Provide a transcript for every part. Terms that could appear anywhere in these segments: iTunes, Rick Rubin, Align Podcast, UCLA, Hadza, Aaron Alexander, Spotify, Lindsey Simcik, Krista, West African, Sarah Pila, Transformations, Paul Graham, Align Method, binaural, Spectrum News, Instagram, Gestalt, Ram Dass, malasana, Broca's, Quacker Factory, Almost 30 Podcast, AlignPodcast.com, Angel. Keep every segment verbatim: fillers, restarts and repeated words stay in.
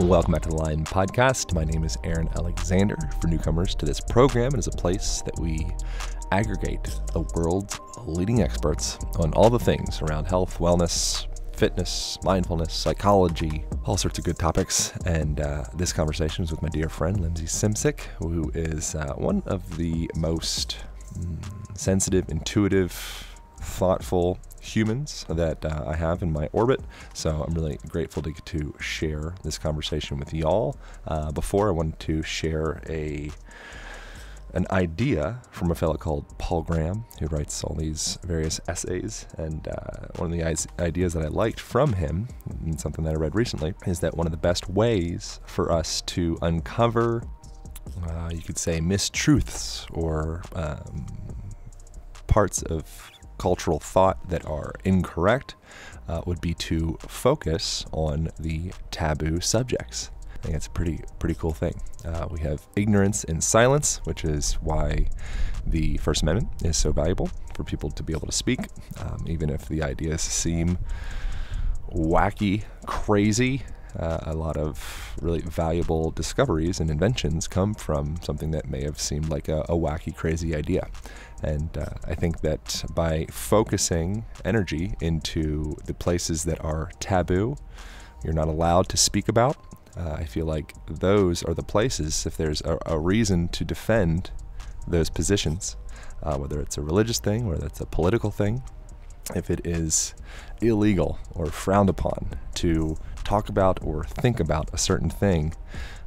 Welcome back to the Align Podcast. My name is Aaron Alexander. For newcomers to this program, it is a place that we aggregate the world's leading experts on all the things around health, wellness, fitness, mindfulness, psychology, all sorts of good topics. And uh, this conversation is with my dear friend, Lindsey Simcik, who is uh, one of the most mm, sensitive, intuitive, thoughtful humans that uh, I have in my orbit. So I'm really grateful to get to share this conversation with y'all. Uh, before, I wanted to share a an idea from a fellow called Paul Graham, who writes all these various essays. And uh, one of the ideas that I liked from him, and something that I read recently, is that one of the best ways for us to uncover, uh, you could say, mistruths or um, parts of cultural thought that are incorrect uh, would be to focus on the taboo subjects. I think that's a pretty, pretty cool thing. Uh, we have ignorance in silence, which is why the First Amendment is so valuable for people to be able to speak, um, even if the ideas seem wacky, crazy. Uh, a lot of really valuable discoveries and inventions come from something that may have seemed like a, a wacky, crazy idea. And uh, I think that by focusing energy into the places that are taboo, you're not allowed to speak about, uh, I feel like those are the places, if there's a, a reason to defend those positions, uh, whether it's a religious thing, whether it's a political thing, if it is illegal or frowned upon to talk about or think about a certain thing,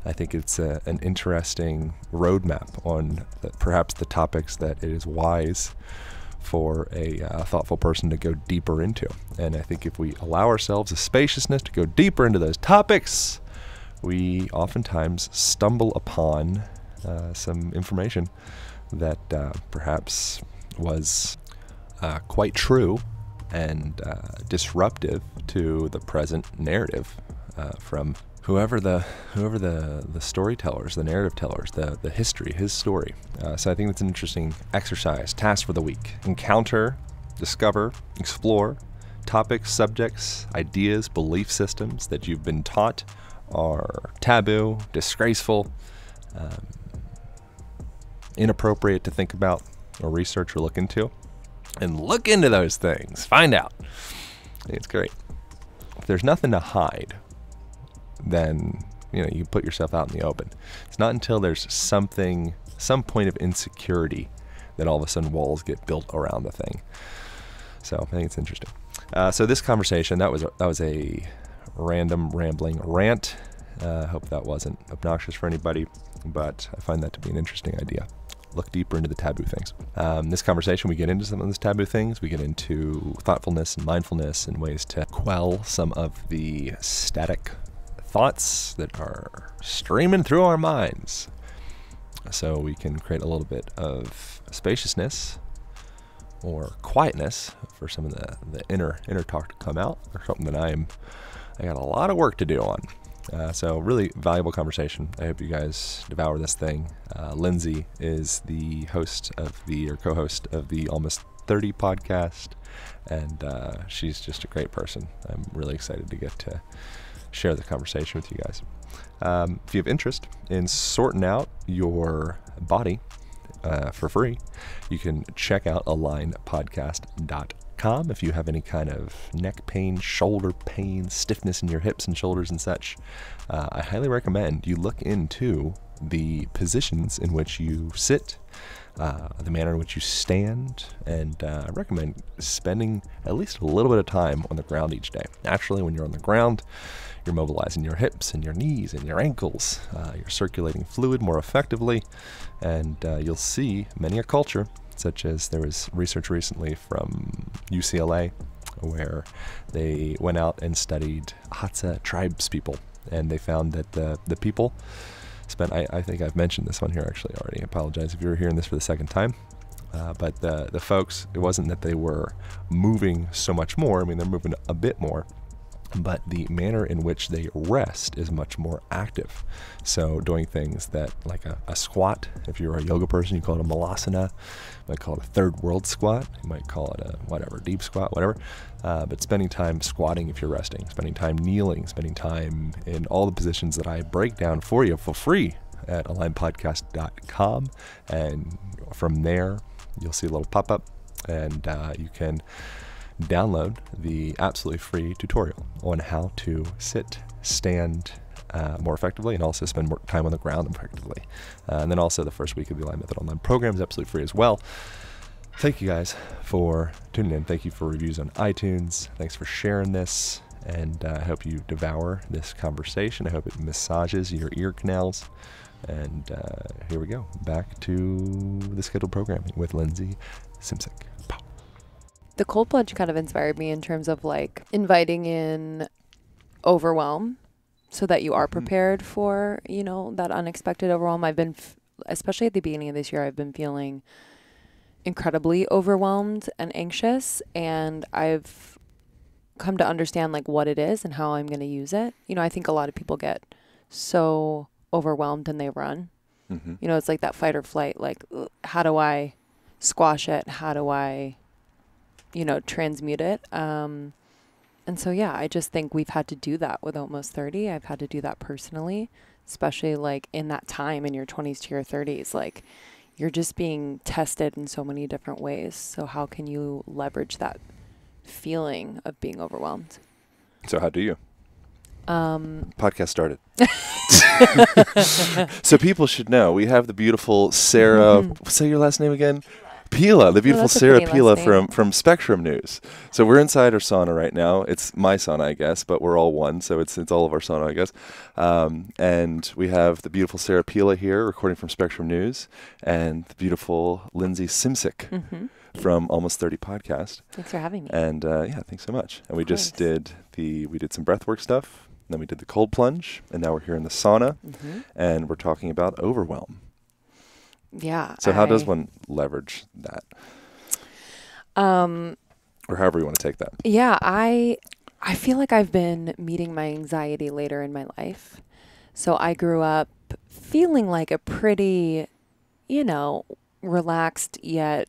I think it's a, an interesting roadmap on the, perhaps the topics that it is wise for a uh, thoughtful person to go deeper into. And I think if we allow ourselves a spaciousness to go deeper into those topics, we oftentimes stumble upon uh, some information that uh, perhaps was uh, quite true and uh, disruptive to the present narrative uh, from whoever the whoever the the storytellers, the narrative tellers, the the history, his story. Uh, so I think that's an interesting exercise, task for the week: encounter, discover, explore topics, subjects, ideas, belief systems that you've been taught are taboo, disgraceful, um, inappropriate to think about or research or look into. And look into those things, find out. It's great. If there's nothing to hide, then you know you put yourself out in the open. It's not until there's something, some point of insecurity, that all of a sudden walls get built around the thing. So I think it's interesting. Uh, so this conversation, that was that was a random rambling rant. I uh, hope that wasn't obnoxious for anybody, but I find that to be an interesting idea. Look deeper into the taboo things. Um, this conversation, we get into some of those taboo things. We get into thoughtfulness and mindfulness and ways to quell some of the static thoughts that are streaming through our minds, so we can create a little bit of spaciousness or quietness for some of the, the inner inner talk to come out, or something that I'm I got a lot of work to do on. Uh, so really valuable conversation. I hope you guys devour this thing. Uh, Lindsey is the host of the, or co-host of the Almost thirty Podcast. And uh, she's just a great person. I'm really excited to get to share the conversation with you guys. Um, if you have interest in sorting out your body uh, for free, you can check out Align Podcast dot com. If you have any kind of neck pain, shoulder pain, stiffness in your hips and shoulders and such, uh, I highly recommend you look into the positions in which you sit, uh, the manner in which you stand, and uh, I recommend spending at least a little bit of time on the ground each day. Naturally, when you're on the ground, you're mobilizing your hips and your knees and your ankles. Uh, you're circulating fluid more effectively, and uh, you'll see many a culture, such as there was research recently from U C L A where they went out and studied Hadza tribes people, and they found that the, the people spent, I, I think I've mentioned this one here actually already, I apologize if you were hearing this for the second time, uh, but the, the folks, it wasn't that they were moving so much more, I mean they're moving a bit more, but the manner in which they rest is much more active. So doing things that like a, a squat, if you're a yoga person, you call it a malasana, you might call it a third world squat, you might call it a whatever, deep squat, whatever. Uh, but spending time squatting if you're resting, spending time kneeling, spending time in all the positions that I break down for you for free at Align Podcast dot com. And from there, you'll see a little pop-up and uh, you can download the absolutely free tutorial on how to sit, stand uh, more effectively, and also spend more time on the ground effectively. Uh, and then also the first week of the Align Method Online program is absolutely free as well. Thank you guys for tuning in. Thank you for reviews on iTunes. Thanks for sharing this. And uh, I hope you devour this conversation. I hope it massages your ear canals. And uh, here we go. Back to the scheduled programming with Lindsey Simcik. The cold plunge kind of inspired me in terms of like inviting in overwhelm so that you are prepared for, you know, that unexpected overwhelm. I've been, f especially at the beginning of this year, I've been feeling incredibly overwhelmed and anxious, and I've come to understand like what it is and how I'm going to use it. You know, I think a lot of people get so overwhelmed and they run. Mm-hmm. You know, it's like that fight or flight, like how do I squash it? How do I... you know, transmute it. Um, and so, yeah, I just think we've had to do that with Almost thirty. I've had to do that personally, especially like in that time in your twenties to your thirties, like you're just being tested in so many different ways. So how can you leverage that feeling of being overwhelmed? So how do you? Um, Podcast started. So people should know we have the beautiful Sarah, mm-hmm. Say your last name again. Pila, the beautiful oh, Sarah Pila from, from Spectrum News. So we're inside our sauna right now. It's my sauna, I guess, but we're all one, so it's it's all of our sauna, I guess. Um, and we have the beautiful Sarah Pila here, recording from Spectrum News, and the beautiful Lindsey Simcik mm-hmm. from Almost thirty Podcast. Thanks for having me. And uh, yeah, thanks so much. And we just did the we did some breathwork stuff, and then we did the cold plunge, and now we're here in the sauna, mm-hmm. and we're talking about overwhelm. Yeah. So how I, does one leverage that? Um, or however you want to take that. Yeah. I, I feel like I've been meeting my anxiety later in my life. So I grew up feeling like a pretty, you know, relaxed yet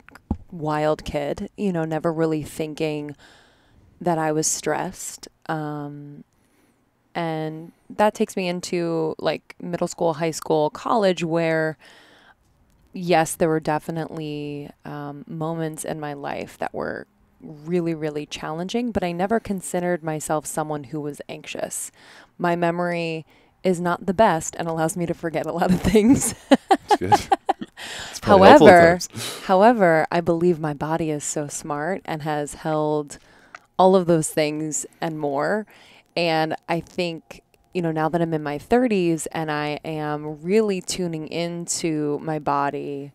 wild kid, you know, never really thinking that I was stressed. Um, and that takes me into like middle school, high school, college, where yes, there were definitely um, moments in my life that were really, really challenging, but I never considered myself someone who was anxious. My memory is not the best and allows me to forget a lot of things. That's good. It's probably helpful at times. However, I believe my body is so smart and has held all of those things and more. And I think, you know, now that I'm in my thirties and I am really tuning into my body,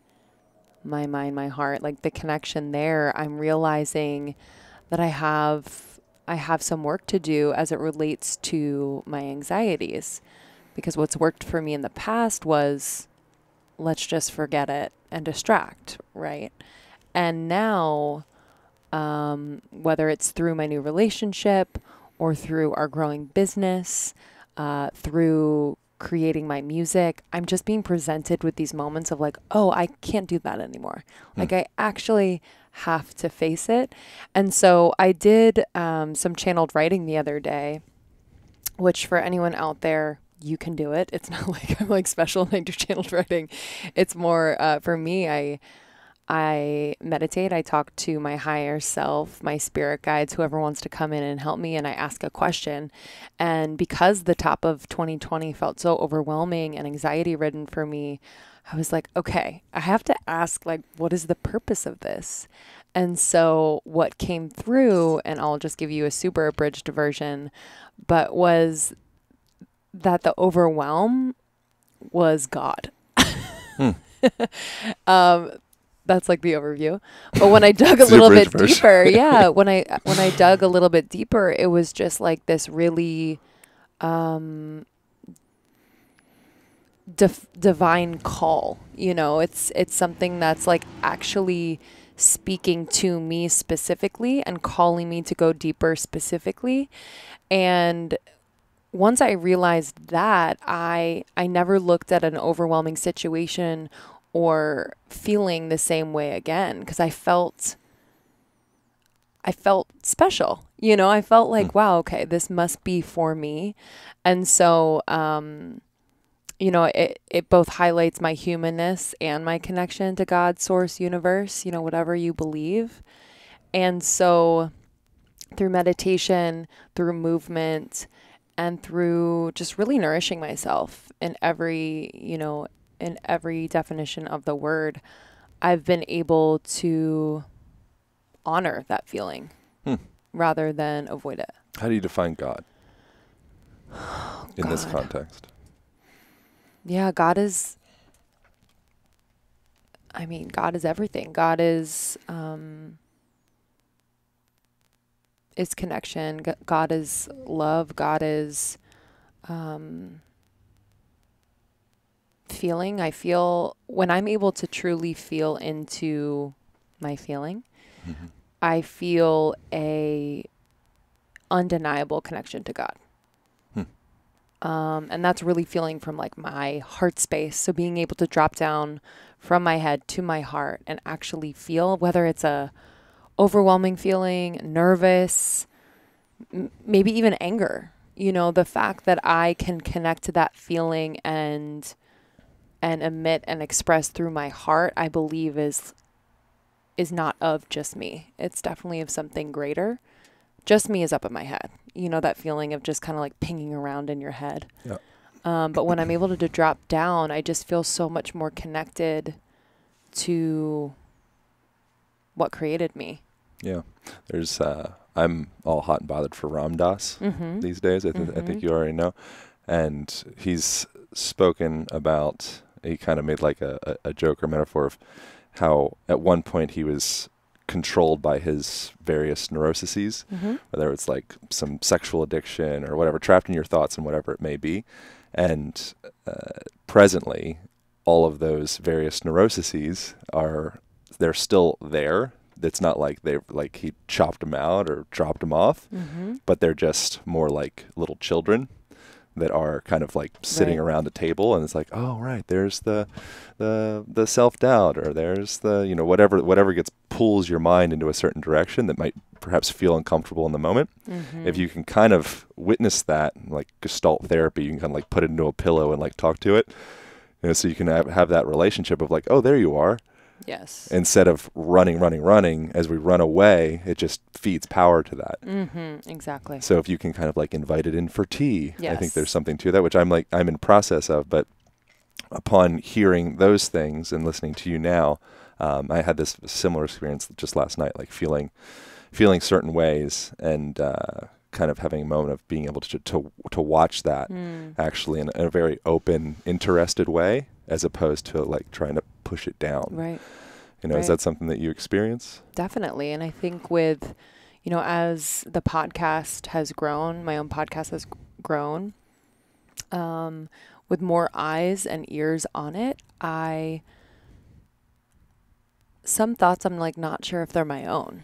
my mind, my heart, like the connection there, I'm realizing that I have, I have some work to do as it relates to my anxieties, because what's worked for me in the past was let's just forget it and distract. Right. And now, um, whether it's through my new relationship or through our growing business, Uh, through creating my music, I'm just being presented with these moments of like, oh, I can't do that anymore. Mm. Like I actually have to face it. And so I did um, some channeled writing the other day, which for anyone out there, you can do it. It's not like I'm like special and I do channeled writing. It's more uh, for me, I I meditate, I talk to my higher self, my spirit guides, whoever wants to come in and help me, and I ask a question. And because the top of twenty twenty felt so overwhelming and anxiety ridden for me, I was like, okay, I have to ask, like, what is the purpose of this? And so what came through, and I'll just give you a super abridged version, but was that the overwhelm was God. Hmm. um, That's like the overview. But when I dug a little bit first. deeper, yeah, when I when I dug a little bit deeper, it was just like this really um, div divine call. You know, it's it's something that's like actually speaking to me specifically and calling me to go deeper specifically. And once I realized that, I I never looked at an overwhelming situation or feeling the same way again, because I felt I felt special. You know, I felt like, wow, okay, this must be for me. And so, um, you know, it, it both highlights my humanness and my connection to God, source, universe, you know, whatever you believe. And so through meditation, through movement, and through just really nourishing myself in every, you know, in every definition of the word, I've been able to honor that feeling hmm. rather than avoid it. How do you define God oh, in God. this context? Yeah, God is, I mean, God is everything. God is, um, is connection. God is love. God is, um, feeling. I feel, when I'm able to truly feel into my feeling, mm-hmm. I feel a undeniable connection to God. Um, and that's really feeling from like my heart space. So being able to drop down from my head to my heart and actually feel, whether it's a overwhelming feeling, nervous, m maybe even anger, you know, the fact that I can connect to that feeling and, and emit and express through my heart, I believe is, is not of just me. It's definitely of something greater. Just me is up in my head. You know, that feeling of just kind of like pinging around in your head. Yeah. Um, but when I'm able to, to drop down, I just feel so much more connected to what created me. Yeah. There's, uh, I'm all hot and bothered for Ram Dass mm-hmm. these days. I, th mm-hmm. I think you already know. And he's spoken about, he kind of made like a, a joke or metaphor of how at one point he was controlled by his various neuroses, mm-hmm. whether it's like some sexual addiction or whatever, trapped in your thoughts and whatever it may be. And uh, presently, all of those various neuroses are, they're still there. It's not like they like he chopped them out or dropped them off, mm-hmm. but they're just more like little children that are kind of like sitting right. around a table, and it's like, oh, right, there's the, the, the self-doubt, or there's the, you know, whatever, whatever gets pulls your mind into a certain direction that might perhaps feel uncomfortable in the moment. Mm-hmm. If you can kind of witness that, like Gestalt therapy, you can kind of like put it into a pillow and like talk to it. You know, so you can have, have that relationship of like, oh, there you are. Yes. Instead of running, running, running, as we run away, it just feeds power to that. Mm-hmm, exactly. So if you can kind of like invite it in for tea, yes. I think there's something to that, which I'm like, I'm in process of, but upon hearing those things and listening to you now, um, I had this similar experience just last night, like feeling, feeling certain ways and, uh, kind of having a moment of being able to, to, to watch that mm. actually in a, in a very open, interested way, as opposed to like trying to push it down. Right. You know, right. Is that something that you experience? Definitely. And I think with, you know, as the podcast has grown, my own podcast has grown, um, with more eyes and ears on it, I, some thoughts I'm like, not sure if they're my own.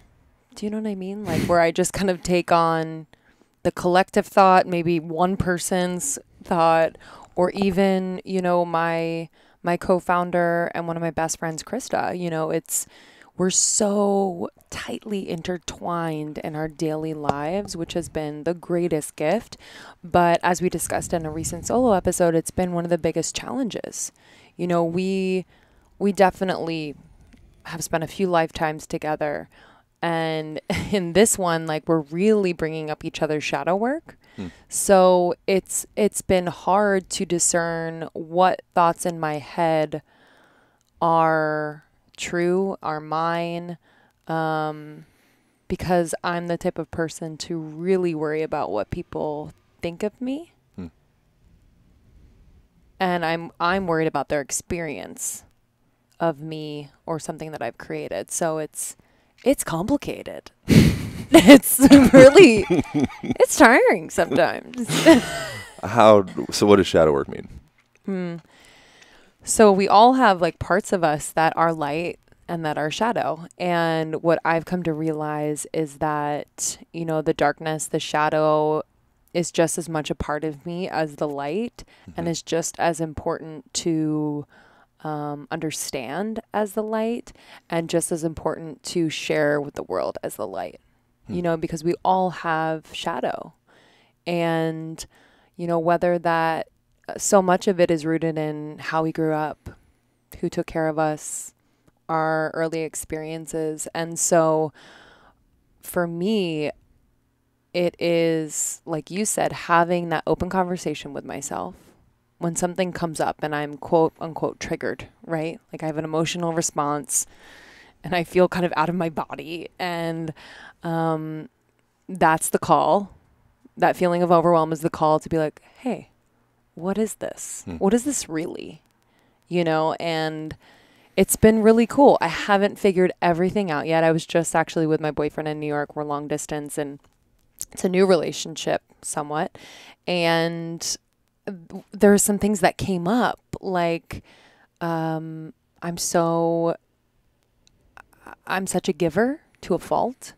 Do you know what I mean? Like where I just kind of take on the collective thought, maybe one person's thought, or even, you know, my, my co-founder and one of my best friends, Krista. You know, it's, we're so tightly intertwined in our daily lives, which has been the greatest gift. But as we discussed in a recent solo episode, it's been one of the biggest challenges. You know, we, we definitely have spent a few lifetimes together. And in this one, like we're really bringing up each other's shadow work. Mm. So it's, it's been hard to discern what thoughts in my head are true, are mine, um, because I'm the type of person to really worry about what people think of me. Mm. And I'm, I'm worried about their experience of me or something that I've created. So it's, It's complicated. It's really, it's tiring sometimes. How, so what does shadow work mean? Mm. So we all have like parts of us that are light and that our shadow. And what I've come to realize is that, you know, the darkness, the shadow is just as much a part of me as the light, mm-hmm. and is just as important to um, understand as the light, and just as important to share with the world as the light, mm-hmm. you know, because we all have shadow. And, you know, whether that, so much of it is rooted in how we grew up, who took care of us, our early experiences. And so for me, it is, like you said, having that open conversation with myself when something comes up and I'm quote unquote triggered, right? Like I have an emotional response and I feel kind of out of my body, and um, that's the call. That feeling of overwhelm is the call to be like, hey, what is this? Hmm. What is this really? You know, and it's been really cool. I haven't figured everything out yet. I was just actually with my boyfriend in New York. We're long distance, and it's a new relationship somewhat. And there are some things that came up, like, um, I'm so, I'm such a giver to a fault.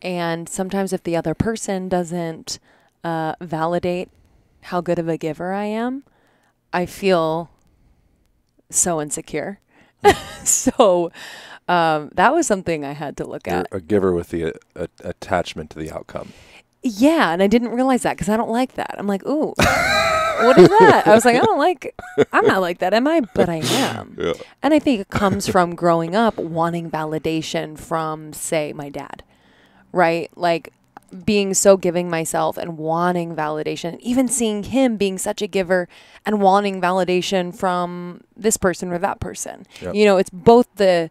And sometimes if the other person doesn't uh, validate how good of a giver I am, I feel so insecure. So um, that was something I had to look You're at. A giver with the uh, attachment to the outcome. Yeah, and I didn't realize that because I don't like that. I'm like, ooh, what is that? I was like, I don't like, I'm not like that, am I? But I am. Yeah. And I think it comes from growing up wanting validation from, say, my dad. Right? Like being so giving myself and wanting validation, even seeing him being such a giver and wanting validation from this person or that person. Yep. You know, it's both the,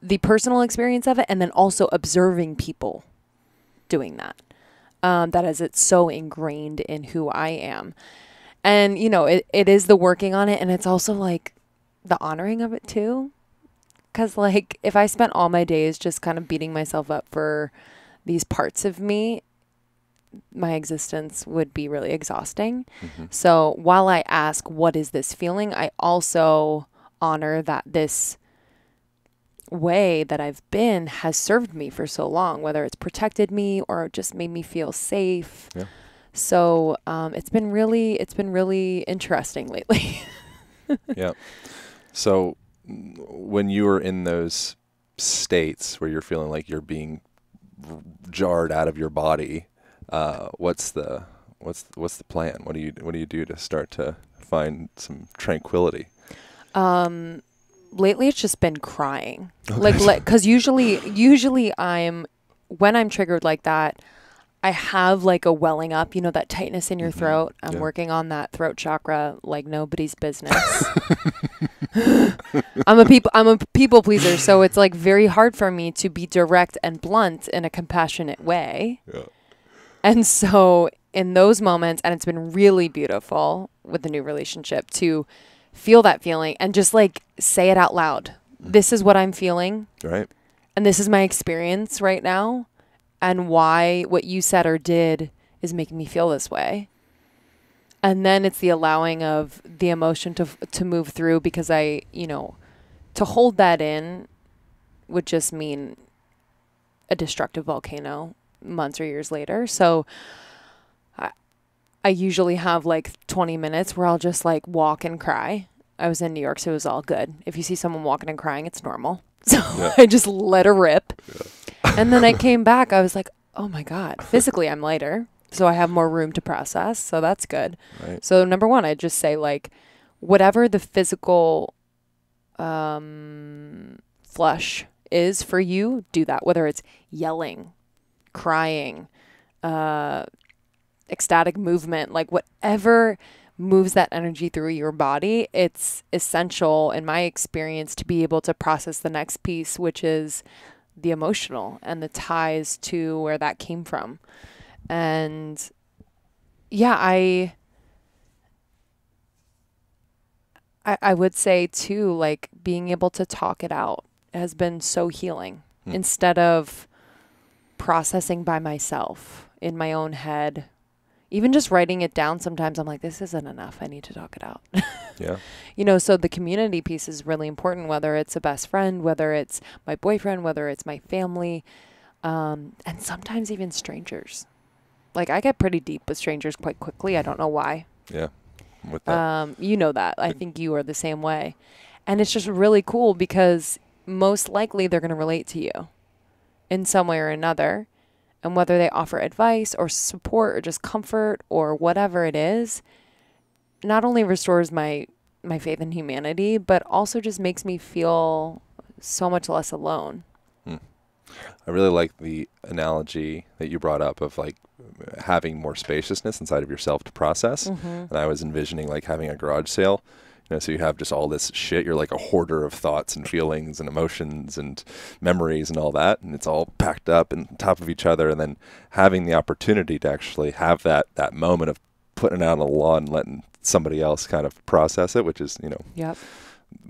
the personal experience of it and then also observing people doing that. Um, that is, it's so ingrained in who I am. And, you know, it, it is the working on it. And it's also like the honoring of it too. Cause like if I spent all my days just kind of beating myself up for these parts of me, my existence would be really exhausting. Mm-hmm. So while I ask, what is this feeling? I also honor that this way that I've been has served me for so long, whether it's protected me or just made me feel safe. Yeah. So, um, it's been really, it's been really interesting lately. Yeah. So when you are in those states where you're feeling like you're being jarred out of your body, uh what's the what's what's the plan? What do you what do you do to start to find some tranquility? Um lately it's just been crying. Okay. Like like cuz usually usually I'm when I'm triggered like that, I have like a welling up, you know, that tightness in your mm-hmm. throat. I'm yeah. working on that throat chakra like nobody's business. I'm a people I'm a people pleaser, so it's like very hard for me to be direct and blunt in a compassionate way. Yeah. And so in those moments, and it's been really beautiful with the new relationship to feel that feeling and just like say it out loud. Mm-hmm. This is what I'm feeling. Right. And this is my experience right now. And why what you said or did is making me feel this way. And then it's the allowing of the emotion to to move through, because I, you know, to hold that in would just mean a destructive volcano months or years later. So I, I usually have like twenty minutes where I'll just like walk and cry. I was in New York, so it was all good. If you see someone walking and crying, it's normal. So yeah. I just let her rip. Yeah. And then I came back, I was like, oh my God, physically I'm lighter. So I have more room to process. So that's good. Right. So number one, I just say like, whatever the physical um, flush is for you, do that. Whether it's yelling, crying, uh, ecstatic movement, like whatever moves that energy through your body, it's essential in my experience to be able to process the next piece, which is the emotional and the ties to where that came from. And yeah, I, I, I would say too, like being able to talk it out has been so healing. Mm. Instead of processing by myself in my own head, even just writing it down, sometimes I'm like, this isn't enough. I need to talk it out. Yeah. You know, so the community piece is really important, whether it's a best friend, whether it's my boyfriend, whether it's my family, um, and sometimes even strangers. Like, I get pretty deep with strangers quite quickly. I don't know why. Yeah. With that. Um, you know that. I think you are the same way. And it's just really cool because most likely they're going to relate to you in some way or another. And whether they offer advice or support or just comfort or whatever it is, not only restores my, my faith in humanity, but also just makes me feel so much less alone. Mm. I really like the analogy that you brought up of like having more spaciousness inside of yourself to process. Mm-hmm. And I was envisioning like having a garage sale. You know, so you have just all this shit. You're like a hoarder of thoughts and feelings and emotions and memories and all that. And it's all packed up and on top of each other. And then having the opportunity to actually have that, that moment of putting it out on the lawn and letting somebody else kind of process it, which is, you know, yep.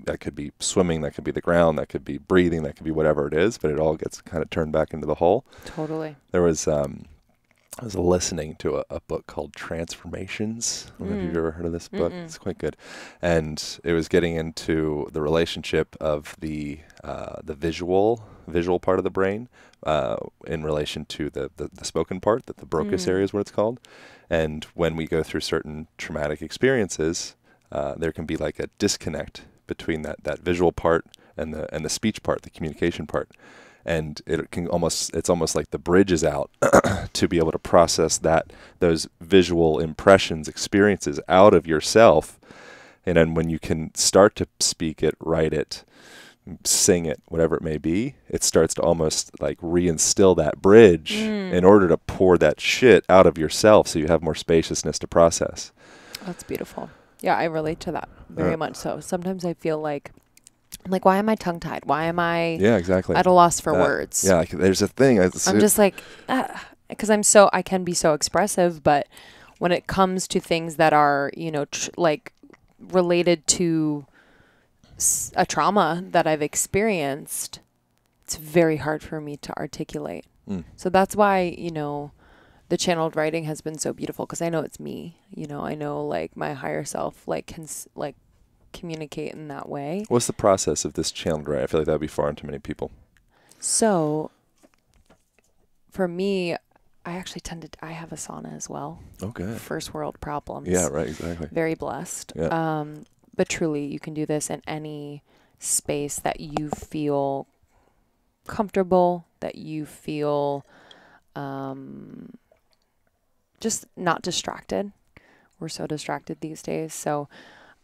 That could be swimming, that could be the ground, that could be breathing, that could be whatever it is, but it all gets kind of turned back into the whole. Totally. There was, um, I was listening to a, a book called Transformations. I don't mm. know if you've ever heard of this book. Mm-mm. It's quite good. And it was getting into the relationship of the uh, the visual visual part of the brain uh, in relation to the, the, the spoken part, that the Broca's mm. area is what it's called. And when we go through certain traumatic experiences, uh, there can be like a disconnect between that, that visual part and the and the speech part, the communication part. And it can almost, it's almost like the bridge is out to be able to process that, those visual impressions, experiences out of yourself. And then when you can start to speak it, write it, sing it, whatever it may be, it starts to almost like reinstill that bridge mm. in order to pour that shit out of yourself. So you have more spaciousness to process. That's beautiful. Yeah. I relate to that very uh, much. So sometimes I feel like, I'm like, why am I tongue-tied? Why am I yeah, exactly. at a loss for uh, words? Yeah, like, there's a thing. It's, I'm just like, because ah, I'm so, I can be so expressive, but when it comes to things that are, you know, tr like related to s a trauma that I've experienced, it's very hard for me to articulate. Mm. So that's why, you know, the channeled writing has been so beautiful because I know it's me. You know, I know like my higher self, like, can, like, communicate in that way. What's the process of this channel, right? I feel like that would be foreign to many people. So for me, I actually tend to, I have a sauna as well. Okay. First world problems. Yeah, right. Exactly. Very blessed. Yeah. Um, but truly you can do this in any space that you feel comfortable, that you feel, um, just not distracted. We're so distracted these days. So,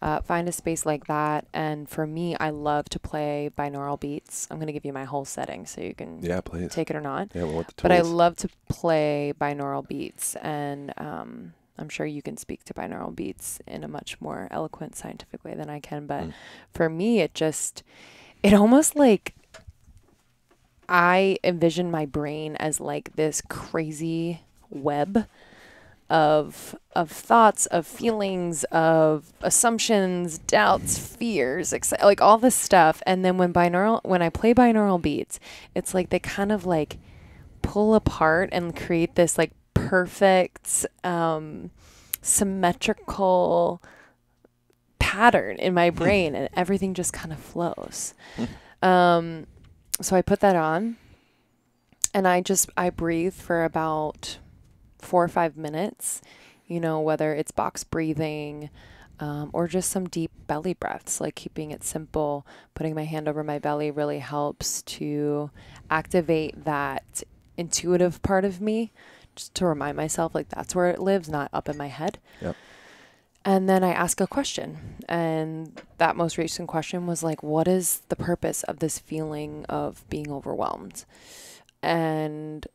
Uh, find a space like that. And for me, I love to play binaural beats. I'm going to give you my whole setting so you can yeah, please. take it or not. Yeah, we'll want the tools. But I love to play binaural beats. And um, I'm sure you can speak to binaural beats in a much more eloquent scientific way than I can. But mm. for me, it just, it almost like I envision my brain as like this crazy web of of thoughts, of feelings, of assumptions, doubts, fears, like all this stuff. And then when binaural, when I play binaural beats, it's like they kind of like pull apart and create this like perfect, um, symmetrical pattern in my brain and everything just kind of flows. Um, so I put that on and I just, I breathe for about four or five minutes, you know, whether it's box breathing, um, or just some deep belly breaths, like keeping it simple, putting my hand over my belly really helps to activate that intuitive part of me, just to remind myself, like, that's where it lives, not up in my head. Yep. And then I ask a question. And that most recent question was like, what is the purpose of this feeling of being overwhelmed? And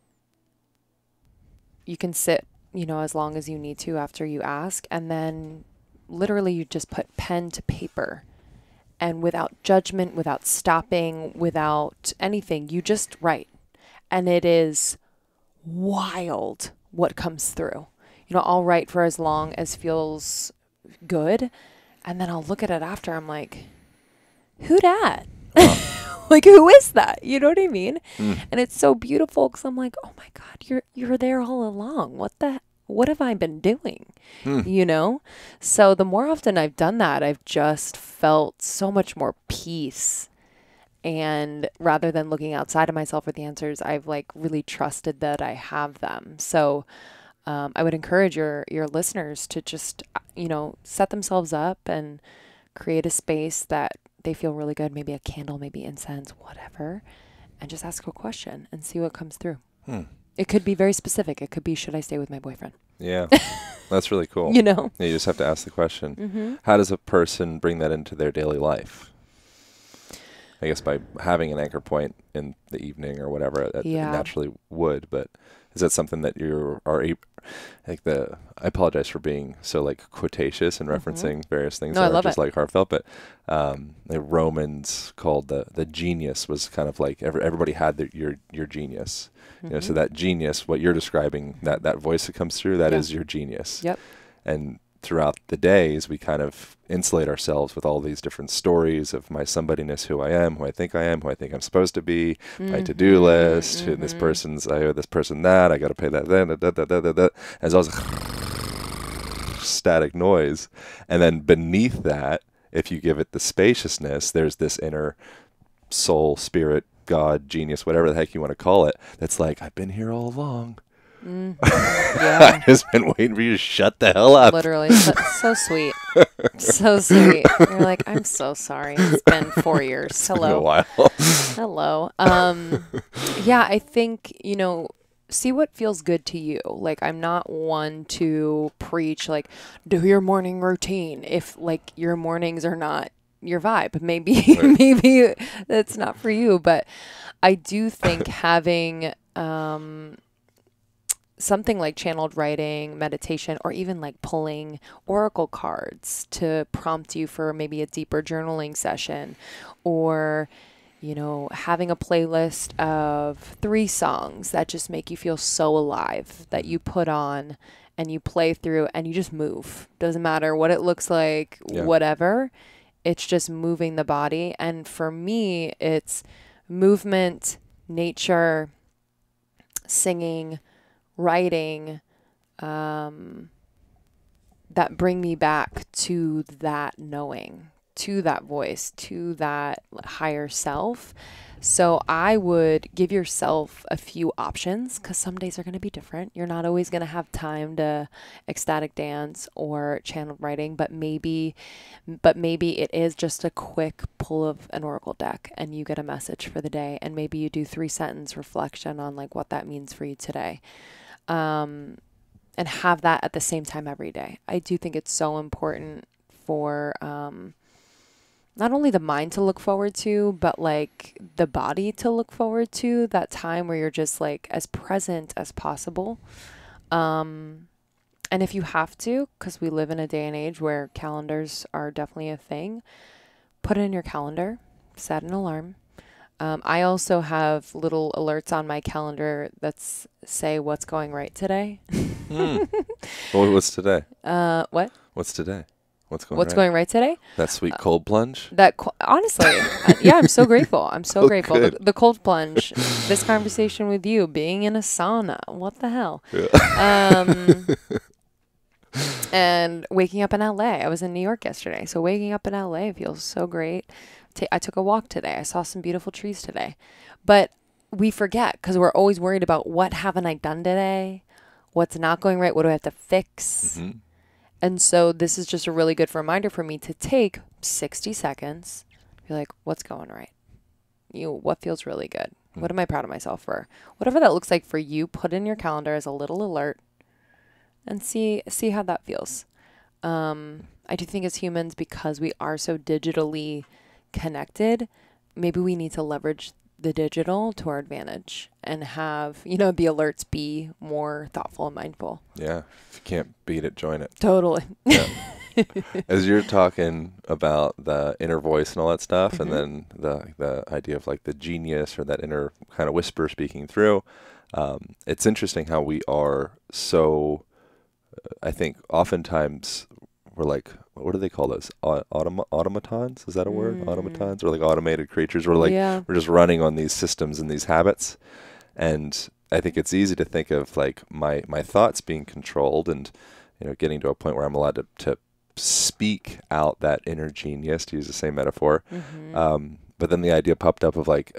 you can sit, you know, as long as you need to after you ask. And then literally you just put pen to paper and without judgment, without stopping, without anything, you just write. And it is wild what comes through. You know, I'll write for as long as feels good. And then I'll look at it after. I'm like, who dat? Like, who is that? You know what I mean? Mm. And it's so beautiful because I'm like, oh my God, you're, you're there all along. What the, what have I been doing? Mm. You know? So the more often I've done that, I've just felt so much more peace. And rather than looking outside of myself for the answers, I've like really trusted that I have them. So um, I would encourage your, your listeners to just, you know, set themselves up and create a space that they feel really good. Maybe a candle, maybe incense, whatever. And just ask a question and see what comes through. Hmm. It could be very specific. It could be, should I stay with my boyfriend? Yeah. That's really cool. You know? Yeah, you just have to ask the question. Mm-hmm. How does a person bring that into their daily life? I guess by having an anchor point in the evening or whatever, that yeah. naturally would. But is that something that you are like the? I apologize for being so like quotatious and referencing mm-hmm. various things no, that I are love just it. Like heartfelt. But um, the Romans called the the genius was kind of like every, everybody had the, your your genius. Mm-hmm. You know, so that genius, what you're describing, that that voice that comes through, that yeah. is your genius. Yep. And throughout the days, we kind of insulate ourselves with all these different stories of my somebodyness, who I am, who I think I am, who I think I'm supposed to be, mm-hmm. my to-do list, mm-hmm. who this person's, I owe this person that, I got to pay that, that, that, that, that, that, that. As all this static noise. And then beneath that, if you give it the spaciousness, there's this inner soul, spirit, God, genius, whatever the heck you want to call it, that's like, I've been here all along. Mm, yeah. I've just been waiting for you to shut the hell up. Literally. So, so sweet. So sweet. You're like, I'm so sorry. It's been four years. Hello. It's been a while. Hello. Um, yeah, I think, you know, see what feels good to you. Like, I'm not one to preach, like, do your morning routine if, like, your mornings are not your vibe. Maybe, right. maybe that's not for you. But I do think having... Um, something like channeled writing, meditation, or even like pulling oracle cards to prompt you for maybe a deeper journaling session, or, you know, having a playlist of three songs that just make you feel so alive that you put on and you play through and you just move. Doesn't matter what it looks like, yeah. whatever. It's just moving the body. And for me, it's movement, nature, singing, writing, um, that bring me back to that knowing, to that voice, to that higher self. So I would give yourself a few options, because some days are going to be different. You're not always going to have time to ecstatic dance or channeled writing, but maybe, but maybe it is just a quick pull of an oracle deck and you get a message for the day. And maybe you do three sentence reflection on like what that means for you today. Um, and have that at the same time every day. I do think it's so important for, um, not only the mind to look forward to, but like the body to look forward to, that time where you're just like as present as possible. Um, and if you have to, because we live in a day and age where calendars are definitely a thing, put it in your calendar, set an alarm. Um, I also have little alerts on my calendar that say what's going right today. mm. well, what's today? Uh, what? What's today? What's going What's right? going right today? That sweet cold plunge? Uh, that honestly, uh, yeah, I'm so grateful. I'm so oh, grateful. The, the cold plunge, this conversation with you, being in a sauna. What the hell? Yeah. Um, and waking up in L A. I was in New York yesterday, so waking up in L A feels so great. Ta I took a walk today. I saw some beautiful trees today. But we forget because we're always worried about what haven't I done today? What's not going right? What do I have to fix? Mm-hmm. And so this is just a really good reminder for me to take sixty seconds. Be like, what's going right? You know, what feels really good? Mm. What am I proud of myself for? Whatever that looks like for you, put in your calendar as a little alert and see see how that feels. Um, I do think as humans, because we are so digitally connected, maybe we need to leverage the digital to our advantage and have, you know, the alerts be more thoughtful and mindful. Yeah. If you can't beat it, join it. Totally. Yeah. As you're talking about the inner voice and all that stuff, mm-hmm. and then the, the idea of like the genius or that inner kind of whisper speaking through, um, it's interesting how we are so, I think oftentimes we're like, what do they call those? Automa automatons? Is that a word? Mm. Automatons? Or like automated creatures? We're like, yeah. we're just running on these systems and these habits. And I think it's easy to think of like my, my thoughts being controlled and, you know, getting to a point where I'm allowed to, to speak out that inner genius, to use the same metaphor. Mm-hmm. Um, but then the idea popped up of like,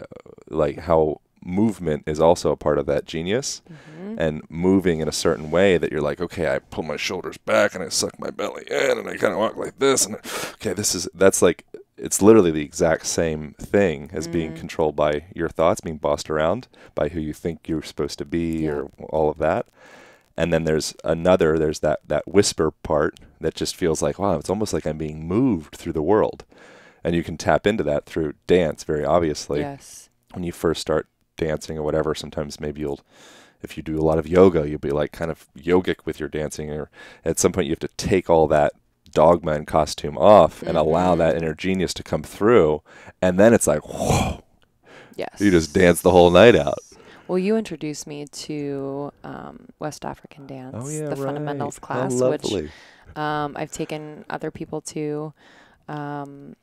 like how movement is also a part of that genius, mm-hmm. and moving in a certain way that you're like, okay, I pull my shoulders back and I suck my belly in and I kind of walk like this. And okay, this is, that's like, it's literally the exact same thing as mm. being controlled by your thoughts, being bossed around by who you think you're supposed to be, yeah. or all of that. And then there's another, there's that, that whisper part that just feels like, wow, it's almost like I'm being moved through the world. And you can tap into that through dance, very obviously. Yes. When you first start dancing or whatever, sometimes maybe you'll, if you do a lot of yoga, you'll be like kind of yogic with your dancing, or at some point you have to take all that dogma and costume off and mm-hmm. allow that inner genius to come through, and then it's like, whoa, yes, you just dance the whole night out. Well, you introduced me to um, West African dance, oh, yeah, the right. fundamentals class, which um, I've taken other people to um,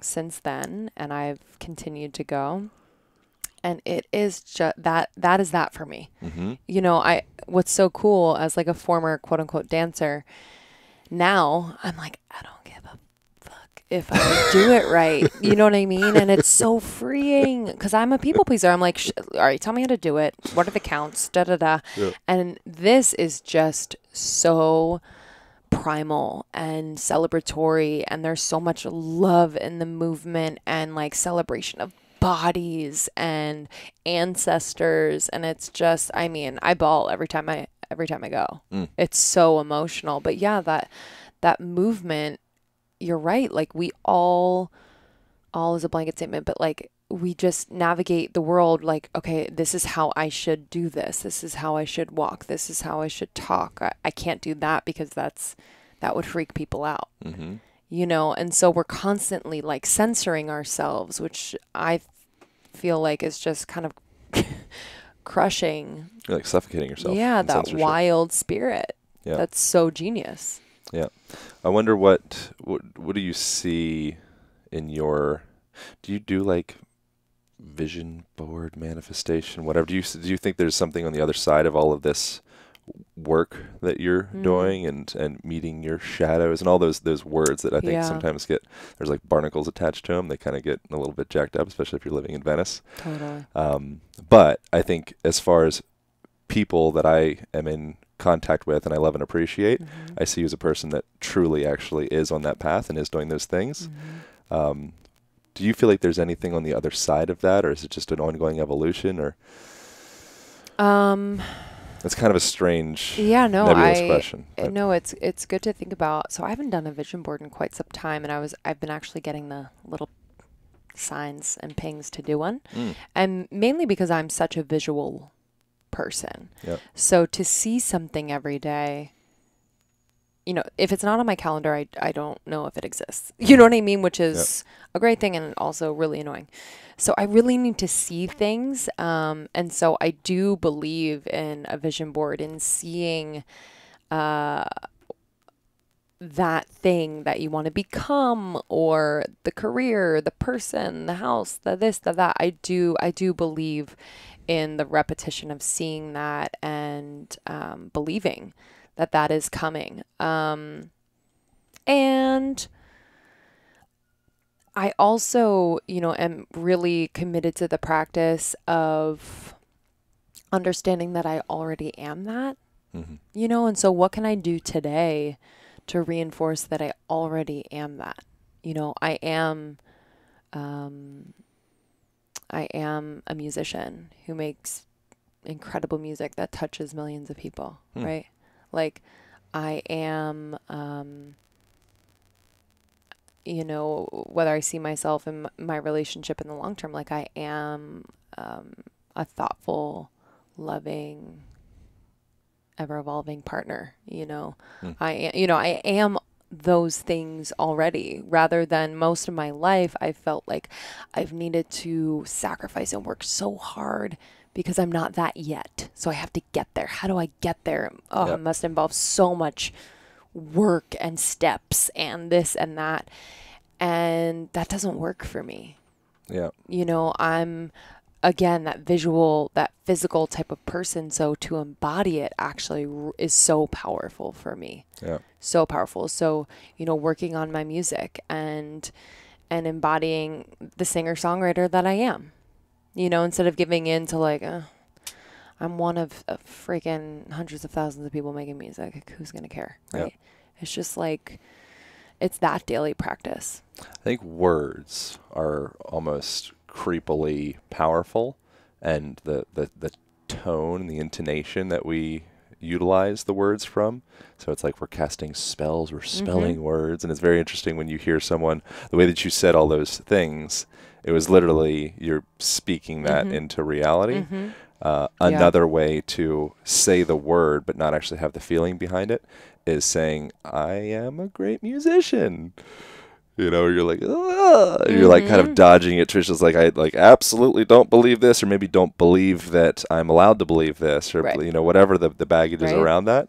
since then, and I've continued to go. And it is just that, that is that for me. Mm-hmm. You know, I, what's so cool as like a former quote unquote dancer, now I'm like, I don't give a fuck if I do it right. You know what I mean? And it's so freeing because I'm a people pleaser. I'm like, sh all right, tell me how to do it. What are the counts? Da, da, da. Yeah. And this is just so primal and celebratory. And there's so much love in the movement and like celebration of bodies and ancestors. And it's just, I mean, I bawl every time I, every time I go. Mm. It's so emotional. But yeah, that, that movement, you're right. Like we all, all is a blanket statement, but like we just navigate the world like, okay, this is how I should do this. This is how I should walk. This is how I should talk. I, I can't do that because that's, that would freak people out. Mm-hmm. You know, and so we're constantly like censoring ourselves, which I feel like is just kind of crushing. You're like suffocating yourself. Yeah, that censorship. Wild spirit. Yeah. That's so genius. Yeah. I wonder what, what, what do you see in your, do you do like vision board manifestation, whatever? Do you, do you think there's something on the other side of all of this work that you're mm-hmm. doing and and meeting your shadows and all those those words that I think yeah. sometimes get, there's like barnacles attached to them. They kind of get a little bit jacked up, especially if you're living in Venice. Totally. Um, but I think as far as people that I am in contact with and I love and appreciate, mm-hmm. I see you as a person that truly actually is on that path and is doing those things. Mm-hmm. Um, do you feel like there's anything on the other side of that, or is it just an ongoing evolution, or? Um. It's kind of a strange, yeah, no, nebulous I, question. But. No, it's it's good to think about. So I haven't done a vision board in quite some time, and I was I've been actually getting the little signs and pings to do one, mm. and mainly because I'm such a visual person. Yep. So to see something every day, you know, if it's not on my calendar, I I don't know if it exists. You know what I mean? Which is yep. a great thing and also really annoying. So I really need to see things. Um, and so I do believe in a vision board and seeing uh, that thing that you want to become, or the career, the person, the house, the this, the that. I do, I do believe in the repetition of seeing that and um, believing that that is coming. Um, and... I also, you know, am really committed to the practice of understanding that I already am that, mm-hmm. you know, and so what can I do today to reinforce that I already am that? You know, I am, um, I am a musician who makes incredible music that touches millions of people, mm. right? Like I am, um, you know, whether I see myself in my relationship in the long term, like I am um, a thoughtful, loving, ever-evolving partner, you know, mm. I am, you know, I am those things already, rather than most of my life, I felt like I've needed to sacrifice and work so hard because I'm not that yet. So I have to get there. How do I get there? Oh, yep. It must involve so much work and steps and this and that, and that doesn't work for me. Yeah. You know, I'm again, that visual, that physical type of person. So to embody it actually is so powerful for me. Yeah. So powerful. So, you know, working on my music and, and embodying the singer songwriter that I am, you know, instead of giving in to like, uh, I'm one of uh, freaking hundreds of thousands of people making music. Who's going to care? Right. Yeah. It's just like, it's that daily practice. I think words are almost creepily powerful, and the, the, the tone, the intonation that we utilize the words from. So it's like we're casting spells, we're spelling mm-hmm. words. And it's very interesting when you hear someone, the way that you said all those things, it was literally you're speaking that mm-hmm. into reality. Mm-hmm. Uh, another yeah. way to say the word but not actually have the feeling behind it is saying, I am a great musician. You know, you're like, ah, you're mm-hmm. like kind of dodging it. Trisha's like, I like absolutely don't believe this, or maybe don't believe that I'm allowed to believe this, or right. you know, whatever the, the baggage right. is around that.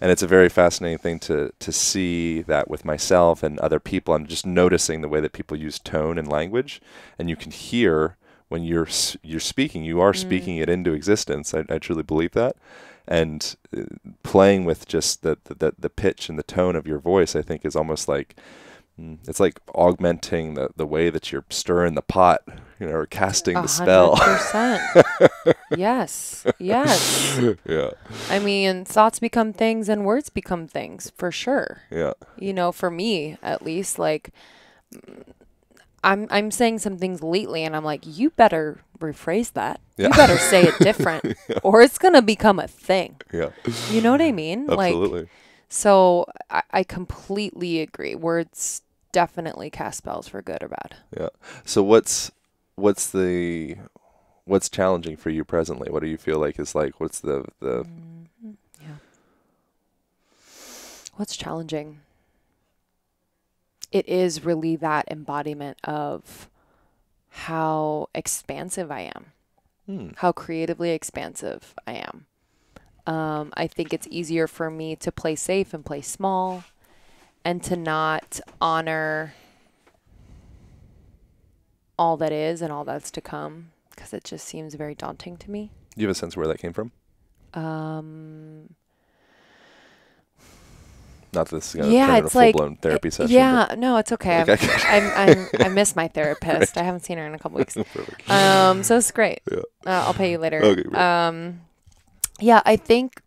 And it's a very fascinating thing to to see that with myself and other people. I'm just noticing the way that people use tone and language, and you can hear when you're you're speaking, you are mm. speaking it into existence. I, I truly believe that. And playing with just the, the the pitch and the tone of your voice, I think, is almost like, it's like augmenting the, the way that you're stirring the pot, you know, or casting the spell. one hundred percent. Yes. Yes. Yeah. I mean, thoughts become things and words become things, for sure. Yeah. You know, for me, at least, like, I'm, I'm saying some things lately and I'm like, you better rephrase that. Yeah. You better say it different yeah. or it's going to become a thing. Yeah. You know what I mean? Absolutely. Like, so I, I completely agree. Words definitely cast spells for good or bad. Yeah. So what's what's the what's challenging for you presently? What do you feel like is like what's the the mm, yeah. What's challenging? It is really that embodiment of how expansive I am. Hmm. How creatively expansive I am. Um, I think it's easier for me to play safe and play small and to not honor all that is and all that's to come, because it just seems very daunting to me. Do you have a sense of where that came from? Um, not that this is going to yeah, turn into a full-blown like, therapy it, session. Yeah, no, it's okay. Like I'm, I'm, I'm, I miss my therapist. I haven't seen her in a couple weeks. um, so it's great. Yeah. Uh, I'll pay you later. Okay, great. Um, Yeah, I think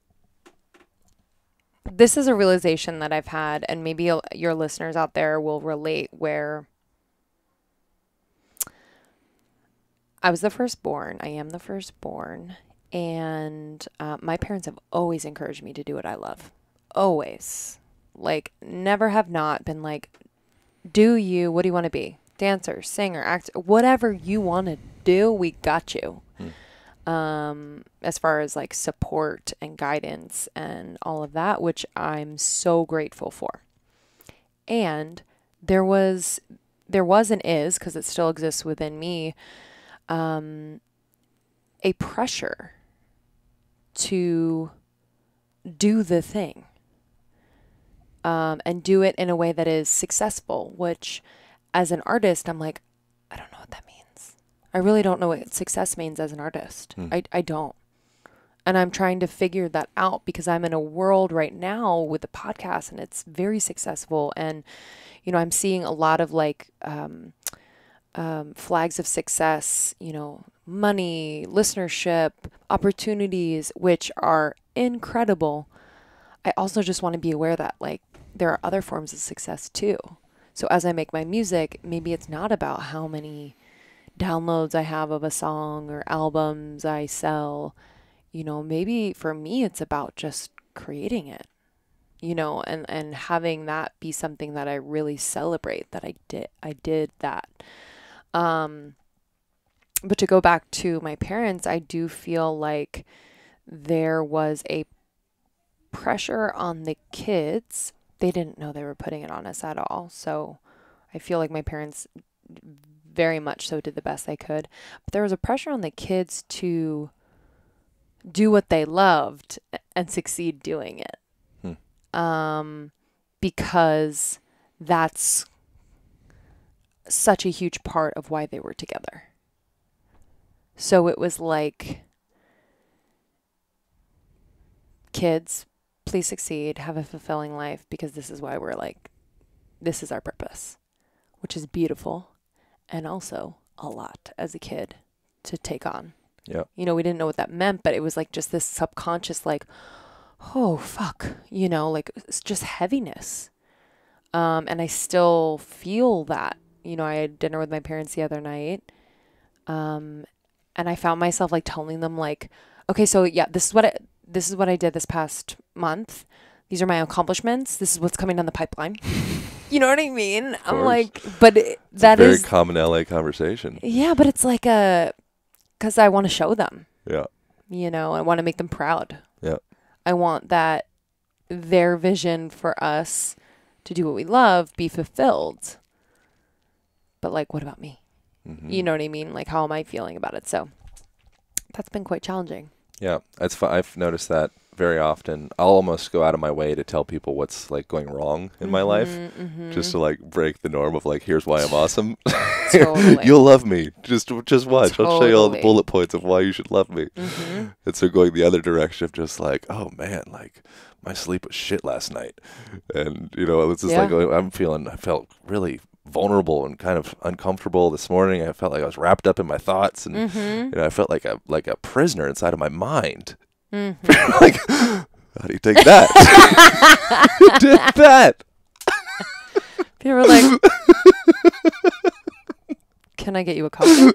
this is a realization that I've had, and maybe your listeners out there will relate, where I was the firstborn. I am the firstborn. And uh, my parents have always encouraged me to do what I love. Always. Like, never have not been like, do you, what do you want to be? Dancer, singer, actor, whatever you want to do, we got you. Mm. Um, as far as like support and guidance and all of that, which I'm so grateful for. And there was, there was and is, cause it still exists within me, um, a pressure to do the thing, um, and do it in a way that is successful, which as an artist, I'm like, I don't know what that means. I really don't know what success means as an artist. Mm. I, I don't. And I'm trying to figure that out, because I'm in a world right now with the podcast and it's very successful. And, you know, I'm seeing a lot of like um, um, flags of success, you know, money, listenership, opportunities, which are incredible. I also just want to be aware that like there are other forms of success too. So as I make my music, maybe it's not about how many downloads I have of a song or albums I sell, you know, maybe for me, it's about just creating it, you know, and, and having that be something that I really celebrate that I did, I did that. Um, but to go back to my parents, I do feel like there was a pressure on the kids. They didn't know they were putting it on us at all. So I feel like my parents very much so did the best they could, but there was a pressure on the kids to do what they loved and succeed doing it. Hmm. Um, because that's such a huge part of why they were together. So it was like, kids, please succeed, have a fulfilling life, because this is why we're like, this is our purpose, which is beautiful. And also a lot as a kid to take on. Yeah. You know, we didn't know what that meant, but it was like just this subconscious, like, oh fuck, you know, like it's just heaviness. Um, and I still feel that, you know, I had dinner with my parents the other night. Um, and I found myself like telling them like, okay, so yeah, this is what, I, this is what I did this past month. These are my accomplishments. This is what's coming down the pipeline. You know what I mean? I'm like, but it, that a very is very common L A conversation. Yeah. But it's like a, cause I want to show them, yeah, you know, I want to make them proud. Yeah. I want that their vision for us to do what we love, be fulfilled. But like, what about me? Mm-hmm. You know what I mean? Like, how am I feeling about it? So that's been quite challenging. Yeah. That's fun. I've noticed that very often. I'll almost go out of my way to tell people what's like going wrong in mm-hmm, my life, mm-hmm. just to like break the norm of like, here's why I'm awesome. Totally. You'll love me. Just, just watch. Totally. I'll show you all the bullet points of why you should love me. Mm-hmm. And so going the other direction of just like, oh man, like my sleep was shit last night. And you know, it's just yeah. like, I'm feeling, I felt really vulnerable and kind of uncomfortable this morning. I felt like I was wrapped up in my thoughts, and mm-hmm. you know, I felt like a, like a prisoner inside of my mind. Mm-hmm. Like, how do you take that? You did that. People were like, can I get you a coffee?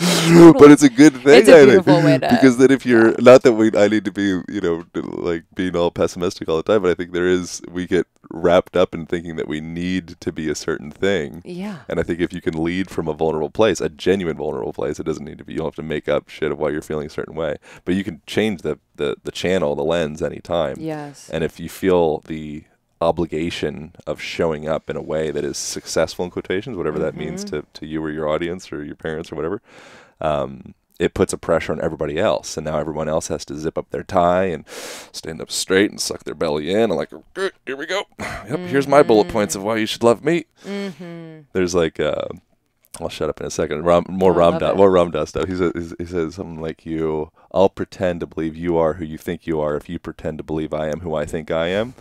But it's a good thing, it's a beautiful I think, way to, because then if you're yeah. not that we, I need to be, you know, like being all pessimistic all the time, but I think there is, we get wrapped up in thinking that we need to be a certain thing. Yeah. And I think if you can lead from a vulnerable place, a genuine vulnerable place, it doesn't need to be, you don't have to make up shit of why you're feeling a certain way, but you can change the the the channel, the lens anytime. Yes. And if you feel the obligation of showing up in a way that is successful in quotations, whatever mm-hmm. that means to, to you or your audience or your parents or whatever, um, it puts a pressure on everybody else. And now everyone else has to zip up their tie and stand up straight and suck their belly in. And like, okay, here we go. Yep, mm-hmm. here's my bullet points of why you should love me. Mm-hmm. There's like, uh, I'll shut up in a second. Ram, more oh, Ram Dass, more Ram Dass stuff. He says, he says something like, "You, I'll pretend to believe you are who you think you are if you pretend to believe I am who I think I am."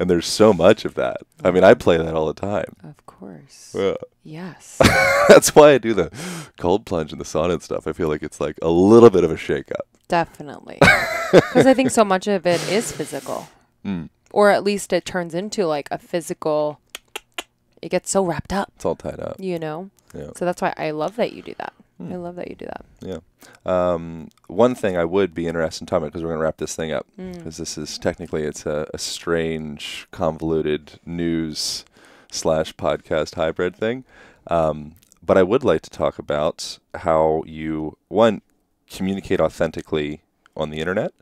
And there's so much of that. I mean, I play that all the time. Of course. Yeah. Yes. That's why I do the cold plunge and the sauna and stuff. I feel like it's like a little bit of a shakeup. Definitely. Because I think so much of it is physical. Mm. Or at least it turns into like a physical, it gets so wrapped up. It's all tied up. You know? Yeah. So that's why I love that you do that. Mm. I love that you do that. Yeah. Um, one thing I would be interested in talking about, because we're going to wrap this thing up, because mm. this is technically, it's a, a strange, convoluted news slash podcast hybrid thing. Um, but I would like to talk about how you, one, communicate authentically on the internet,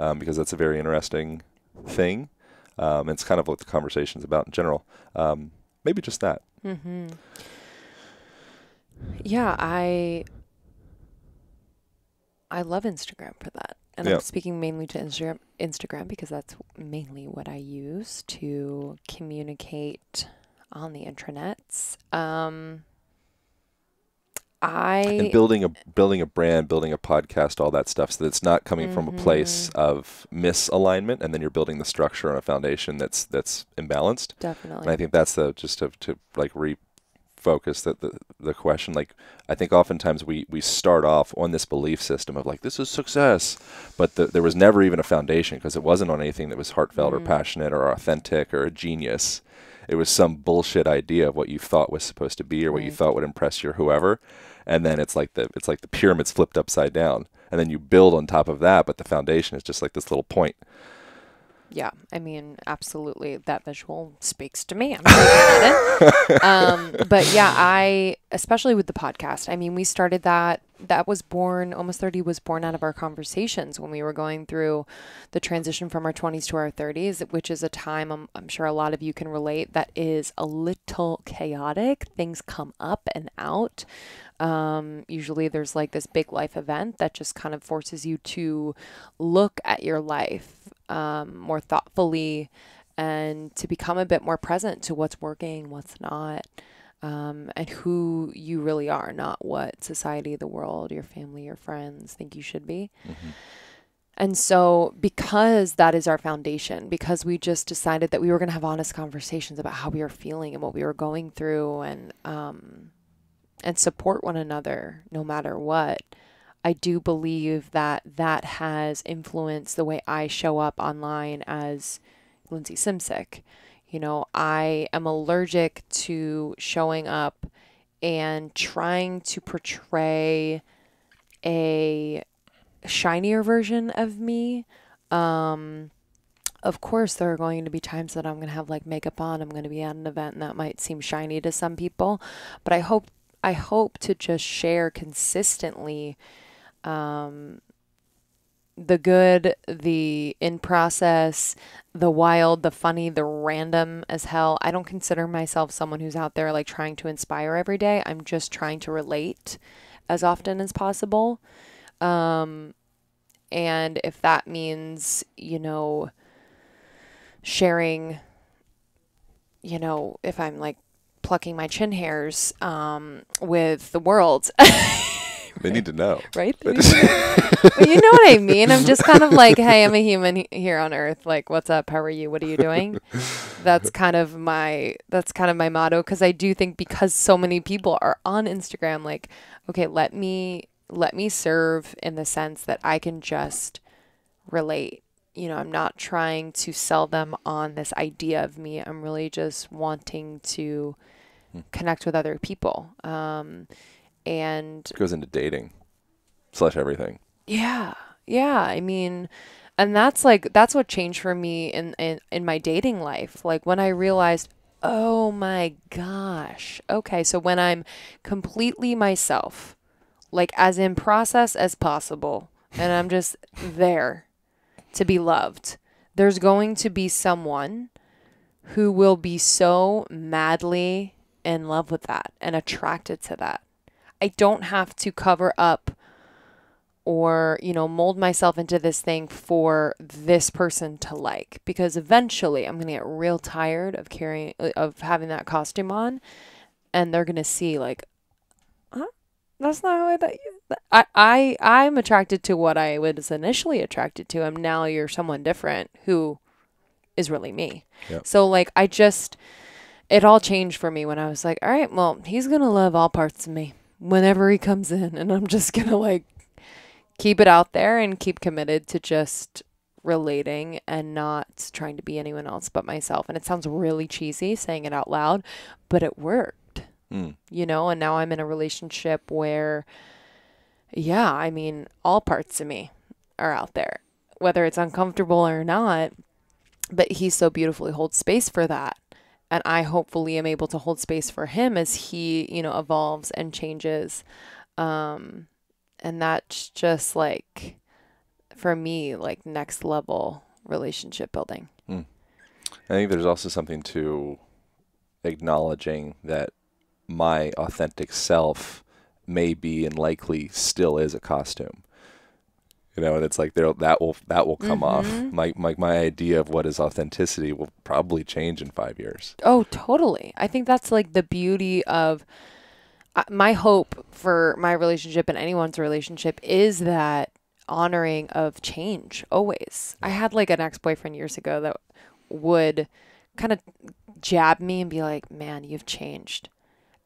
um, because that's a very interesting thing. Um, it's kind of what the conversation's about in general. Um, maybe just that. Mm-hmm. Yeah, I I love Instagram for that. And yeah. I'm speaking mainly to Instagram, Instagram because that's mainly what I use to communicate on the intranets. Um, I and building a building a brand, building a podcast, all that stuff, so that it's not coming mm-hmm. from a place of misalignment, and then you're building the structure on a foundation that's that's imbalanced. Definitely. And I think that's the just to to like re focus that the the question, like I think oftentimes we we start off on this belief system of like, this is success, but the, there was never even a foundation, because it wasn't on anything that was heartfelt mm. or passionate or authentic or a genius. It was some bullshit idea of what you thought was supposed to be, or what right. you thought would impress your whoever, and then it's like the it's like the pyramid's flipped upside down, and then you build on top of that, but the foundation is just like this little point. Yeah, I mean, absolutely. That visual speaks to me. I'm looking at it. Um, but yeah, I, especially with the podcast, I mean, we started that, that was born, Almost thirty was born out of our conversations when we were going through the transition from our twenties to our thirties, which is a time I'm, I'm sure a lot of you can relate, that is a little chaotic. Things come up and out. Um, usually there's like this big life event that just kind of forces you to look at your life um, more thoughtfully, and to become a bit more present to what's working, what's not, um, and who you really are, not what society, the world, your family, your friends think you should be. Mm-hmm. And so because that is our foundation, because we just decided that we were going to have honest conversations about how we were feeling and what we were going through, and, um, and support one another no matter what, I do believe that that has influenced the way I show up online as Lindsey Simcik. You know, I am allergic to showing up and trying to portray a shinier version of me. Um, of course, there are going to be times that I'm going to have like makeup on, I'm going to be at an event, and that might seem shiny to some people, but I hope, I hope to just share consistently, um, the good, the in process, the wild, the funny, the random as hell. I don't consider myself someone who's out there like trying to inspire every day. I'm just trying to relate as often as possible. Um, and if that means, you know, sharing, you know, if I'm like plucking my chin hairs, um, with the world, they need to know, right? They need to know. But you know what I mean? I'm just kind of like, hey, I'm a human here on earth. Like, what's up? How are you? What are you doing? That's kind of my, that's kind of my motto. 'Cause I do think because so many people are on Instagram, like, okay, let me, let me serve in the sense that I can just relate. You know, I'm not trying to sell them on this idea of me. I'm really just wanting to connect with other people. Um, and it goes into dating slash everything. Yeah. Yeah. I mean, and that's like, that's what changed for me in, in, in my dating life. Like when I realized, oh my gosh. Okay. So when I'm completely myself, like as in process as possible, and I'm just there to be loved, there's going to be someone who will be so madly in love with that and attracted to that. I don't have to cover up or, you know, mold myself into this thing for this person to like, because eventually I'm going to get real tired of carrying, of having that costume on, and they're going to see like, that's not how I thought you. I, I, I'm attracted to what I was initially attracted to. I'm now you're someone different who is really me. Yep. So like, I just, it all changed for me when I was like, all right, well, he's going to love all parts of me whenever he comes in. And I'm just going to like, keep it out there and keep committed to just relating and not trying to be anyone else but myself. And it sounds really cheesy saying it out loud, but it worked. Mm. You know, and now I'm in a relationship where, yeah, I mean, all parts of me are out there, whether it's uncomfortable or not, but he so beautifully holds space for that. And I hopefully am able to hold space for him as he, you know, evolves and changes. Um, and that's just like, for me, like next level relationship building. Mm. I think there's also something to acknowledging that my authentic self may be and likely still is a costume, you know, and it's like there that will that will come mm-hmm. off. My, my my idea of what is authenticity will probably change in five years. Oh, totally. I think that's like the beauty of uh, my hope for my relationship and anyone's relationship is that honoring of change always. I had like an ex-boyfriend years ago that would kind of jab me and be like, "Man, you've changed."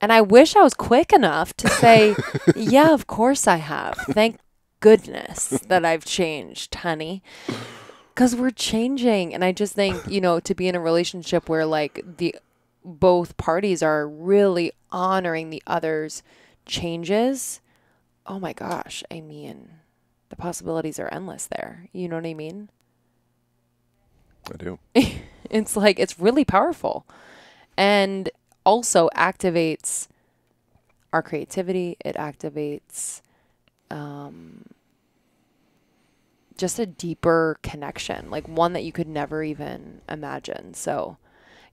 And I wish I was quick enough to say, yeah, of course I have. Thank goodness that I've changed, honey. Because we're changing. And I just think, you know, to be in a relationship where like the both parties are really honoring the other's changes. Oh my gosh. I mean, the possibilities are endless there. You know what I mean? I do. It's like, it's really powerful. And also activates our creativity. It activates um, just a deeper connection, like one that you could never even imagine. So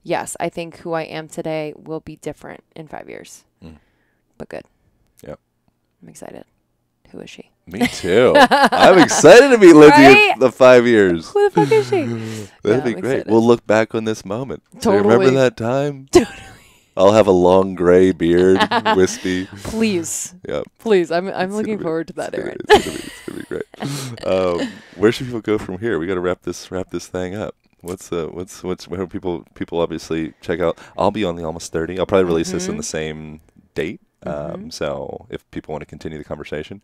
yes, I think who I am today will be different in five years, mm. but good. Yep. I'm excited. Who is she? Me too. I'm excited to meet Lindsey right? in the five years. Who the fuck is she? That'd yeah, be I'm great. Excited. We'll look back on this moment. Totally. So remember that time? Totally. I'll have a long gray beard, wispy. Please. Yep. Please. I'm, I'm looking forward to that, Aaron. It's going to be great. Um, where should people go from here? We got to wrap this wrap this thing up. What's uh, what's what's where people people obviously check out. I'll be on the Almost thirty. I'll probably release mm-hmm. this in the same date. Mm-hmm. Um, so if people want to continue the conversation,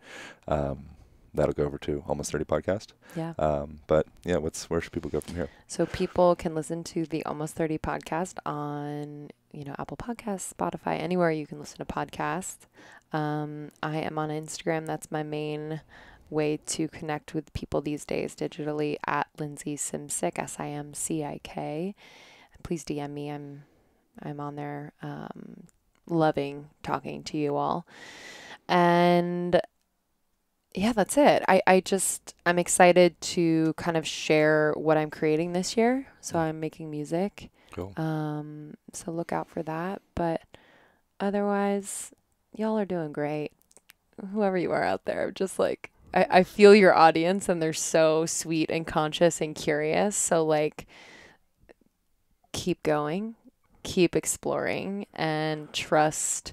um, that'll go over to Almost thirty Podcast. Yeah. Um, but yeah, what's where should people go from here? So people can listen to the Almost thirty Podcast on you know Apple Podcasts, Spotify, anywhere you can listen to podcasts. Um, I am on Instagram. That's my main way to connect with people these days digitally, at Lindsey Simcik, S I M C I K. Please D M me. I'm I'm on there. Um, loving talking to you all. And yeah, that's it. I, I just, I'm excited to kind of share what I'm creating this year. So I'm making music. Cool. Um, so look out for that. But otherwise, y'all are doing great. Whoever you are out there, just like, I, I feel your audience, and they're so sweet and conscious and curious. So like, keep going, keep exploring, and trust,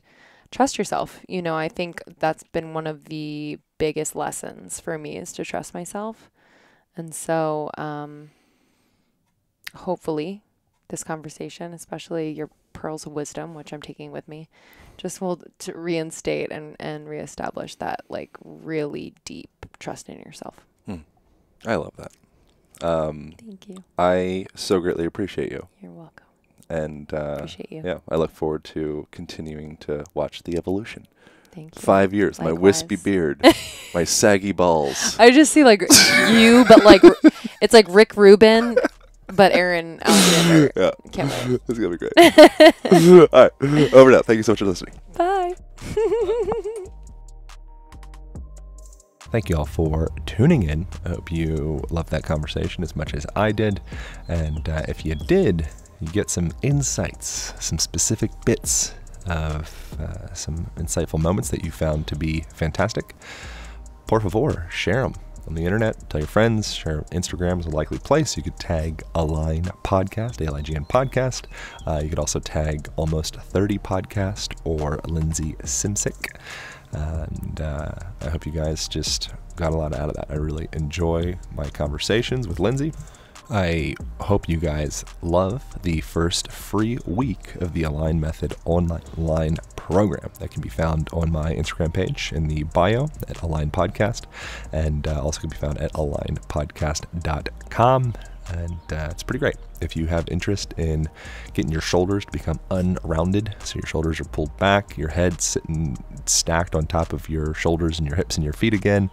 trust yourself. You know, I think that's been one of the biggest lessons for me, is to trust myself. And so, um, hopefully this conversation, especially your pearls of wisdom, which I'm taking with me, just will to reinstate and, and reestablish that like really deep trust in yourself. Hmm. I love that. Um, Thank you. I so greatly appreciate you. You're welcome. And, uh, appreciate you. Yeah, I look forward to continuing to watch the evolution. Thank you. Five years, likewise. My wispy beard, my saggy balls. I just see like you, but like, it's like Rick Rubin, but Aaron Alexander. Yeah. Can't wait. It's going to be great. All right. Over now. Thank you so much for listening. Bye. Thank you all for tuning in. I hope you loved that conversation as much as I did. And uh, if you did, you get some insights, some specific bits of uh, some insightful moments that you found to be fantastic. Por favor, share them on the internet. Tell your friends. Share. Instagram is a likely place. You could tag Align Podcast, A L I G N Podcast. Uh, you could also tag Almost thirty Podcast or Lindsey Simcik. And uh, I hope you guys just got a lot out of that. I really enjoy my conversations with Lindsey. I hope you guys love the first free week of the Align Method online program that can be found on my Instagram page in the bio at Align Podcast, and uh, also can be found at Align Podcast dot com. And uh, it's pretty great. If you have interest in getting your shoulders to become unrounded, so your shoulders are pulled back, your head sitting stacked on top of your shoulders and your hips and your feet again,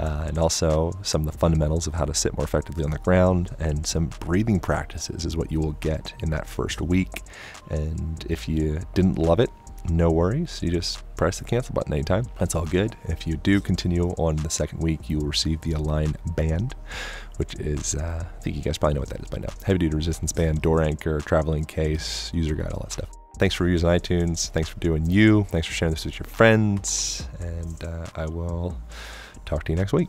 uh, and also some of the fundamentals of how to sit more effectively on the ground, and some breathing practices is what you will get in that first week. And if you didn't love it, no worries. You just press the cancel button anytime. That's all good. If you do continue on the second week, you will receive the Align Band, which is, uh, I think you guys probably know what that is by now. Heavy duty resistance band, door anchor, traveling case, user guide, all that stuff. Thanks for using iTunes. Thanks for doing you. Thanks for sharing this with your friends. And uh, I will talk to you next week.